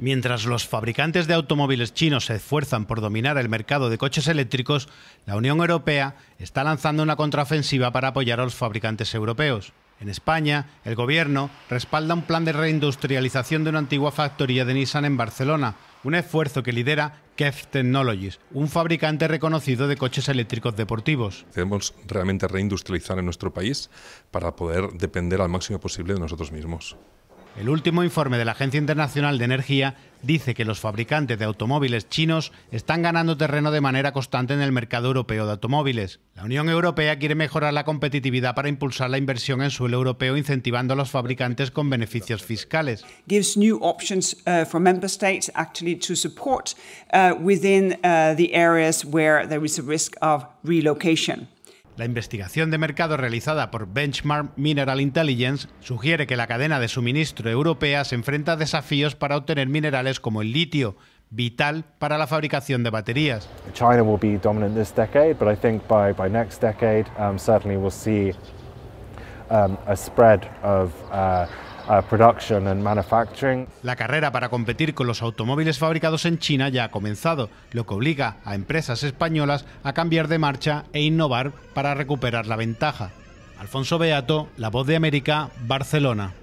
Mientras los fabricantes de automóviles chinos se esfuerzan por dominar el mercado de coches eléctricos, la Unión Europea está lanzando una contraofensiva para apoyar a los fabricantes europeos. En España, el Gobierno respalda un plan de reindustrialización de una antigua factoría de Nissan en Barcelona, un esfuerzo que lidera Kef Technologies, un fabricante reconocido de coches eléctricos deportivos. Debemos realmente reindustrializar en nuestro país para poder depender al máximo posible de nosotros mismos. El último informe de la Agencia Internacional de Energía dice que los fabricantes de automóviles chinos están ganando terreno de manera constante en el mercado europeo de automóviles. La Unión Europea quiere mejorar la competitividad para impulsar la inversión en suelo europeo, incentivando a los fabricantes con beneficios fiscales. Gives new options for member states actually to support within the areas where there is a risk of relocation. La investigación de mercado realizada por Benchmark Mineral Intelligence sugiere que la cadena de suministro europea se enfrenta a desafíos para obtener minerales como el litio, vital para la fabricación de baterías. China will be dominant this decade, but I think by next decade certainly we'll see a spread of production and manufacturing. La carrera para competir con los automóviles fabricados en China ya ha comenzado, lo que obliga a empresas españolas a cambiar de marcha e innovar para recuperar la ventaja. Alfonso Beato, La Voz de América, Barcelona.